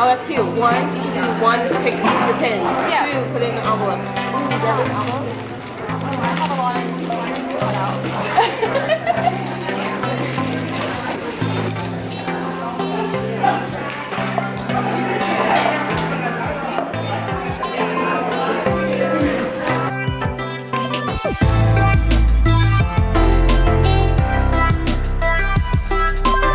Oh, that's cute. One, you do one, pick your pins. Yeah. Two, put it in the envelope. Ooh, do you have an envelope? Oh, I have a lot of people want to cut out. I never sleep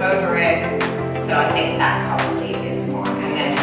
over it, so I think that probably is more. And then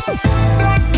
I'll cry.